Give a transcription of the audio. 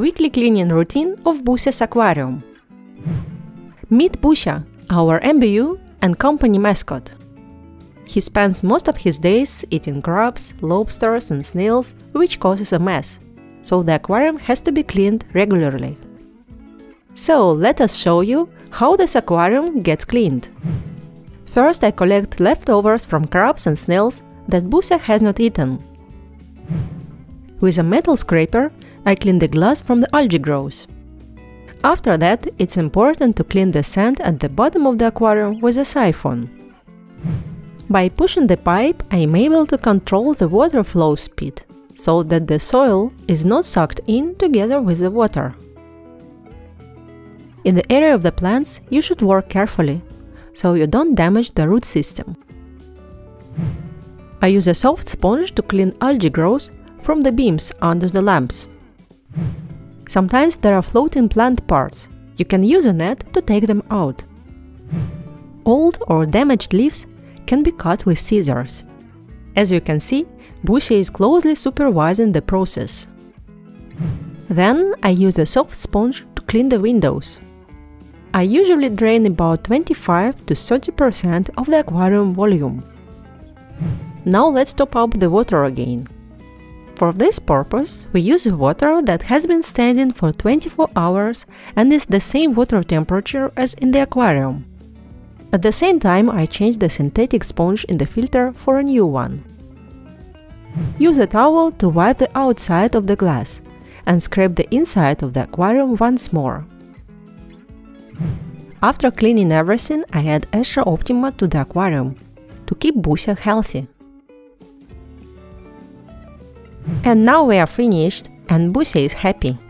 weekly cleaning routine of Busia's aquarium. Meet Busia, our MBU and company mascot. He spends most of his days eating crabs, lobsters and snails, which causes a mess, so the aquarium has to be cleaned regularly. So let us show you how this aquarium gets cleaned. First, I collect leftovers from crabs and snails that Busia has not eaten. With a metal scraper, I clean the glass from the algae growth. After that, it's important to clean the sand at the bottom of the aquarium with a siphon. By pushing the pipe, I am able to control the water flow speed, so that the soil is not sucked in together with the water. In the area of the plants, you should work carefully, so you don't damage the root system. I use a soft sponge to clean algae growth from the beams under the lamps. Sometimes there are floating plant parts. You can use a net to take them out. Old or damaged leaves can be cut with scissors. As you can see, Boucher is closely supervising the process. Then I use a soft sponge to clean the windows. I usually drain about 25 to 30% of the aquarium volume. Now let's top up the water again. For this purpose, we use water that has been standing for 24 hours and is the same water temperature as in the aquarium. At the same time, I change the synthetic sponge in the filter for a new one. Use a towel to wipe the outside of the glass and scrape the inside of the aquarium once more. After cleaning everything, I add Extra Optima to the aquarium to keep Busia healthy. And now we are finished and Busia is happy.